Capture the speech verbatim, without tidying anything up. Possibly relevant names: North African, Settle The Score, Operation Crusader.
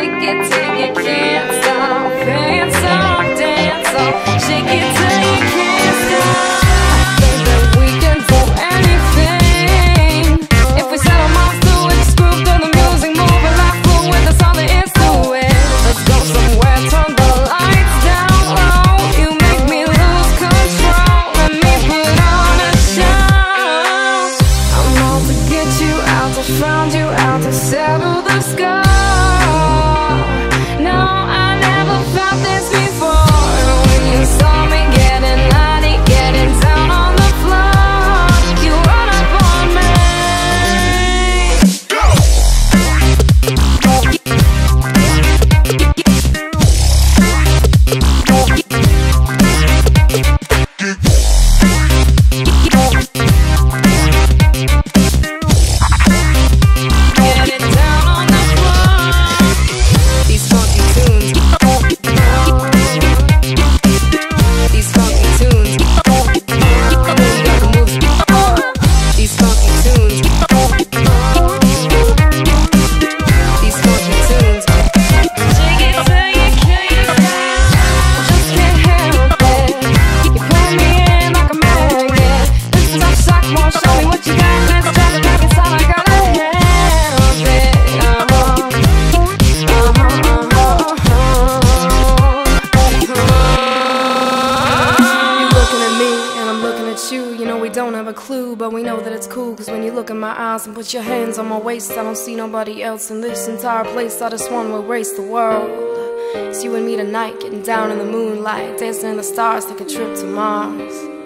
shake it till you can't stop. Dance off, dance off, shake it till you can't stop. I think that we can do anything if we set our minds to it. Screw through the music, move a life through it. That's all there is to it. Let's go somewhere, turn the lights down low. You make me lose control, let me put on a show. I'm out to get you out, to find you out, to settle the score. But we know that it's cool, cause when you look in my eyes and put your hands on my waist, I don't see nobody else in this entire place. I just wanna erase the world. It's you and me tonight, getting down in the moonlight, dancing in the stars, like a trip to Mars.